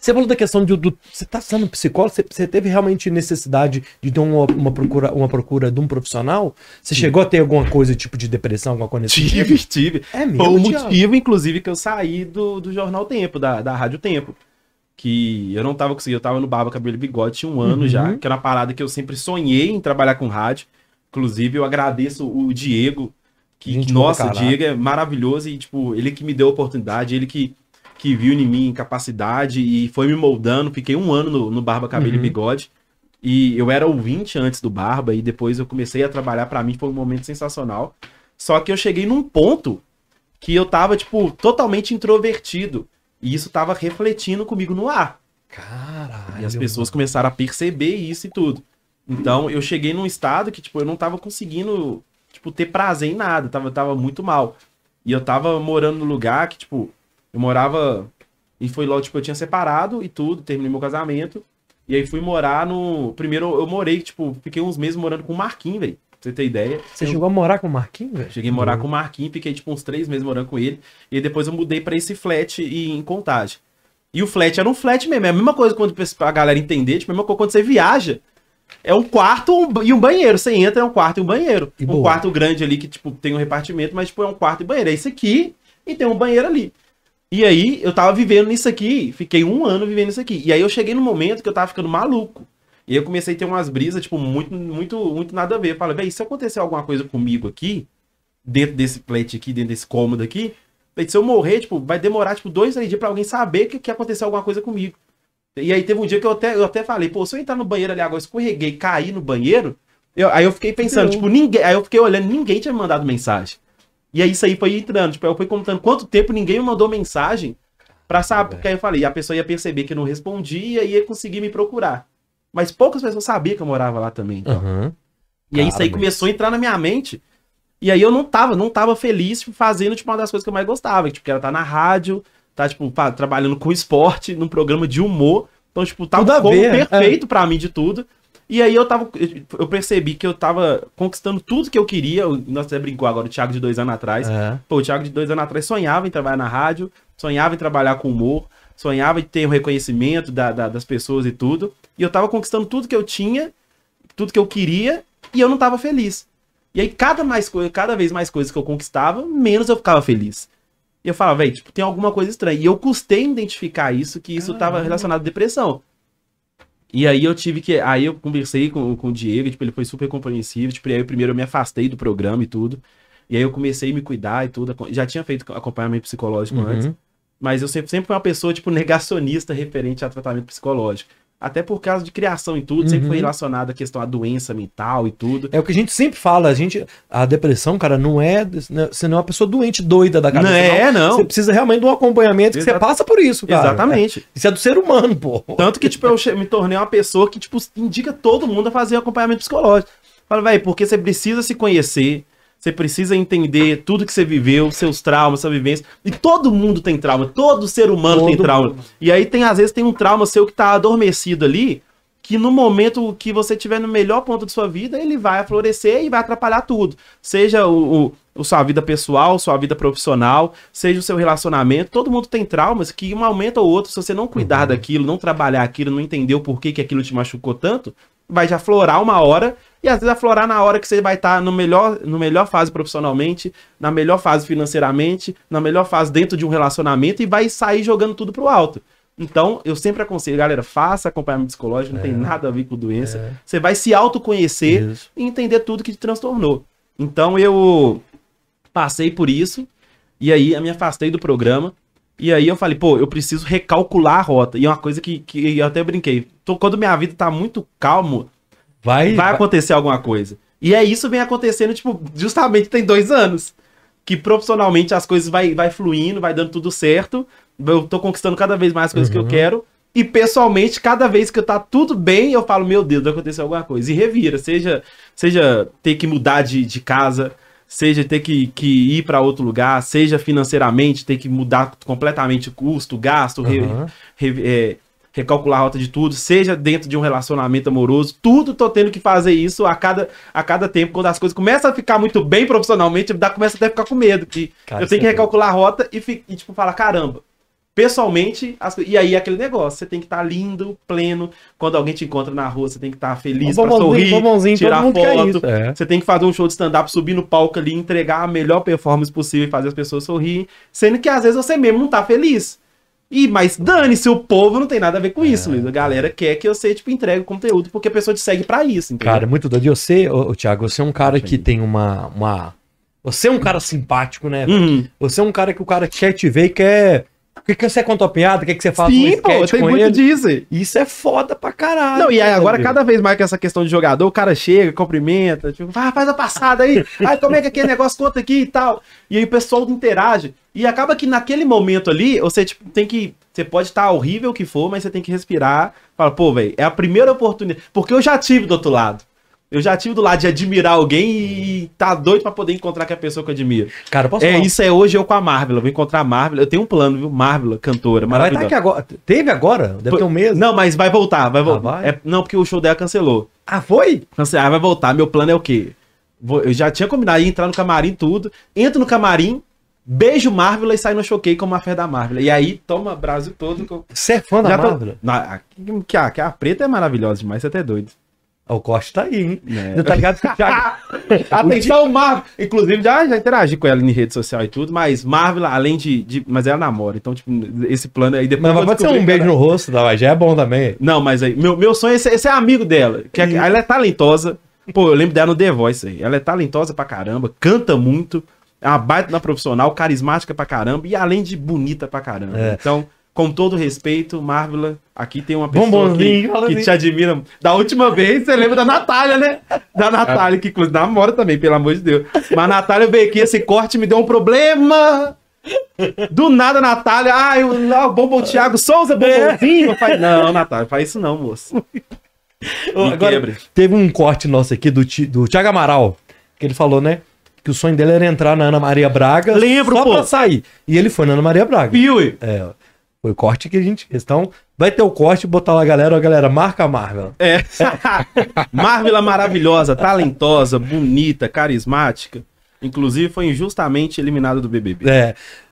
Você falou da questão do você tá sendo psicólogo, você teve realmente necessidade de ter uma procura de um profissional? Você chegou a ter alguma coisa tipo de depressão, alguma coisa assim? Tive. É mesmo, foi o motivo, inclusive, que eu saí do Jornal Tempo, da Rádio Tempo. Que eu não tava conseguindo, eu tava no Barba, Cabelo e Bigode, tinha um ano já, que era uma parada que eu sempre sonhei em trabalhar com rádio. Inclusive, eu agradeço o Diego, que nossa, o Diego é maravilhoso e, tipo, ele que me deu a oportunidade, ele que viu em mim capacidade e foi me moldando. Fiquei um ano no Barba, Cabelo e Bigode e eu era ouvinte antes do Barba e depois eu comecei a trabalhar. Pra mim foi um momento sensacional, só que eu cheguei num ponto que eu tava, tipo, totalmente introvertido e isso tava refletindo comigo no ar. Caralho. E as pessoas começaram a perceber isso e tudo. Então eu cheguei num estado que, tipo, eu não tava conseguindo, tipo, ter prazer em nada, tava muito mal. E eu tava morando num lugar que, tipo, eu morava, e foi logo, tipo, eu tinha separado e tudo, terminei meu casamento, e aí fui morar no... Primeiro eu morei, tipo, fiquei uns meses morando com o Marquinhos, velho, pra você ter ideia. Você chegou a morar com o Marquinhos, velho? Cheguei a morar com o Marquinhos, fiquei, tipo, uns 3 meses morando com ele, e depois eu mudei pra esse flat em Contagem. E o flat era um flat mesmo, é a mesma coisa quando a galera entender, tipo, a mesma coisa quando você viaja. É um quarto e um banheiro. Você entra, é um quarto e um banheiro. E um quarto grande ali que, tipo, tem um repartimento, mas, tipo, é um quarto e banheiro. É isso aqui e tem um banheiro ali. E aí, eu tava vivendo nisso aqui. Fiquei um ano vivendo isso aqui. E aí, eu cheguei no momento que eu tava ficando maluco. E aí, eu comecei a ter umas brisas, tipo, muito nada a ver. Eu falei, véi, se acontecer alguma coisa comigo aqui, dentro desse flat aqui, dentro desse cômodo aqui, se eu morrer, tipo, vai demorar, tipo, 2, 3 dias pra alguém saber que aconteceu alguma coisa comigo. E aí teve um dia que eu até falei, pô, se eu entrar no banheiro ali agora, escorreguei, caí no banheiro, aí eu fiquei pensando, tipo, ninguém, aí eu fiquei olhando, ninguém tinha me mandado mensagem. E aí isso aí foi entrando, tipo, aí eu fui contando quanto tempo ninguém me mandou mensagem pra saber, porque aí eu falei, a pessoa ia perceber que eu não respondia e ia conseguir me procurar. Mas poucas pessoas sabiam que eu morava lá também, então. E aí isso aí começou a entrar na minha mente, e aí eu não tava feliz fazendo, tipo, uma das coisas que eu mais gostava, tipo, que era estar na rádio, tá, tipo, trabalhando com esporte, num programa de humor. Então, tipo, tava um combo perfeito pra mim de tudo. E aí eu percebi que eu tava conquistando tudo que eu queria. Nós até brincou agora, o Thiago de 2 anos atrás. Pô, o Thiago de 2 anos atrás sonhava em trabalhar na rádio, sonhava em trabalhar com humor, sonhava em ter o reconhecimento das pessoas e tudo. E eu tava conquistando tudo que eu tinha, tudo que eu queria, e eu não tava feliz. E aí cada vez mais coisas que eu conquistava, menos eu ficava feliz. E eu falava, velho, tipo, tem alguma coisa estranha. E eu custei identificar isso, que isso tava relacionado à depressão. E aí eu tive que... Aí eu conversei com o Diego, tipo, ele foi super compreensivo. Tipo, aí primeiro eu me afastei do programa e tudo. E aí eu comecei a me cuidar e tudo. Já tinha feito acompanhamento psicológico antes. Mas eu sempre fui uma pessoa, tipo, negacionista referente a tratamento psicológico. Até por causa de criação e tudo, sempre foi relacionado à questão da doença mental e tudo. É o que a gente sempre fala, a depressão, cara, não é... Você não é uma pessoa doente, doida da cabeça. Não é, não. Você precisa realmente de um acompanhamento, que você passa por isso, cara. Exatamente. Isso é do ser humano, pô. Tanto que, tipo, eu me tornei uma pessoa que, tipo, indica todo mundo a fazer acompanhamento psicológico. Fala, velho, porque você precisa se conhecer, você precisa entender tudo que você viveu, seus traumas, sua vivência. E todo mundo tem trauma, todo ser humano tem trauma. E aí tem, às vezes, tem um trauma seu que tá adormecido ali, que no momento que você estiver no melhor ponto de sua vida, ele vai florescer e vai atrapalhar tudo. Seja sua vida pessoal, sua vida profissional, seja o seu relacionamento. Todo mundo tem traumas que um aumenta o outro. Se você não cuidar daquilo, não trabalhar aquilo, não entender o porquê que aquilo te machucou tanto, vai já aflorar uma hora, e às vezes aflorar na hora que você vai estar no melhor fase profissionalmente, na melhor fase financeiramente, na melhor fase dentro de um relacionamento, e vai sair jogando tudo pro alto. Então, eu sempre aconselho, galera, faça acompanhamento psicológico, não tem nada a ver com doença. Você vai se autoconhecer e entender tudo que te transtornou. Então, eu passei por isso, e aí eu me afastei do programa, e aí eu falei, pô, eu preciso recalcular a rota. E é uma coisa que eu até brinquei. Quando minha vida tá muito calmo, vai acontecer alguma coisa. E é isso vem acontecendo, tipo, justamente tem 2 anos. Que profissionalmente as coisas vai fluindo, vai dando tudo certo. Eu tô conquistando cada vez mais coisas que eu quero. E pessoalmente, cada vez que tá tudo bem, eu falo, meu Deus, vai acontecer alguma coisa. E revira, seja ter que mudar de casa, seja ter que ir para outro lugar, seja financeiramente ter que mudar completamente o custo, o gasto, recalcular a rota de tudo, seja dentro de um relacionamento amoroso, tudo tô tendo que fazer isso a cada tempo. Quando as coisas começam a ficar muito bem profissionalmente, começa até a ficar com medo, que eu tenho que recalcular a rota e tipo, falar, caramba, pessoalmente, e aí é aquele negócio, você tem que estar lindo, pleno, quando alguém te encontra na rua, você tem que estar feliz pra sorrir, tirar foto, você tem que fazer um show de stand-up, subir no palco ali, entregar a melhor performance possível e fazer as pessoas sorrirem, sendo que às vezes você mesmo não tá feliz. E, mas dane-se, o povo não tem nada a ver com isso, Luiz. A galera quer que você, tipo, entregue o conteúdo, porque a pessoa te segue pra isso, entendeu? Cara, é muito doido. E você, ô, Thiago, você é um cara que tem uma... Você é um cara simpático, né? Você é um cara que o cara quer te ver e quer... O que você conta a piada? O que você faz? Sim, pô, tem muito disso. Isso é foda pra caralho. Não, e aí agora, cada vez mais com essa questão de jogador, o cara chega, cumprimenta, tipo, ah, faz a passada aí, ah, como é que aquele negócio conta aqui e tal. E aí o pessoal interage. E acaba que naquele momento ali, você tipo, tem que... Você pode estar horrível que for, mas você tem que respirar. Fala, pô, velho, é a primeira oportunidade. Porque eu já tive do outro lado. Eu já tive do lado de admirar alguém e tá doido pra poder encontrar aquela pessoa que eu admiro. Cara, posso falar? Isso é hoje eu com a Marvel. Eu vou encontrar a Marvel. Eu tenho um plano, viu? Marvel, cantora, maravilhosa. Vai estar aqui agora. Teve agora? Deve ter um mês. Não, mas vai voltar. Vai voltar. Ah, não, porque o show dela cancelou. Ah, foi? Cancelar, vai voltar. Meu plano é o quê? Eu já tinha combinado, ia entrar no camarim, tudo. Entro no camarim, beijo Marvel e saio no Choquei como a fé da Marvel. E aí, toma Brasil todo. Você é fã da Marvel? A preta é maravilhosa demais, você é até doido. O corte tá aí, hein? Não tá ligado? Atenção, Marvel! Inclusive, já interagi com ela em rede social e tudo, mas Marvel, além de... Mas ela namora, então, tipo, esse plano aí... Depois mas pode ser um beijo no rosto, tá? Já é bom também. Não, mas aí... Meu sonho é ser amigo dela. Que ela é talentosa. Pô, eu lembro dela no The Voice aí. Ela é talentosa pra caramba, canta muito, é uma baita na profissional, carismática pra caramba e, além de bonita pra caramba. É. Então... Com todo respeito, Marvel, aqui tem uma pessoa que te admira. Da última vez, você lembra da Natália, né? Da Natália, que inclusive namora também, pelo amor de Deus. Mas a Natália veio aqui, esse corte me deu um problema. Do nada, Natália. Ai, o bombom Thiago Souza, bombonzinho. Não, Natália, faz isso não, moço. Agora, teve um corte nosso aqui do Thiago Amaral, que ele falou, né? Que o sonho dele era entrar na Ana Maria Braga só pra sair. E ele foi na Ana Maria Braga. Piuí. É, ó. Foi o corte que a gente... Então, vai ter o corte, botar lá a galera, marca a Marvel. É. Marvel é maravilhosa, talentosa, bonita, carismática. Inclusive, foi injustamente eliminada do BBB. É.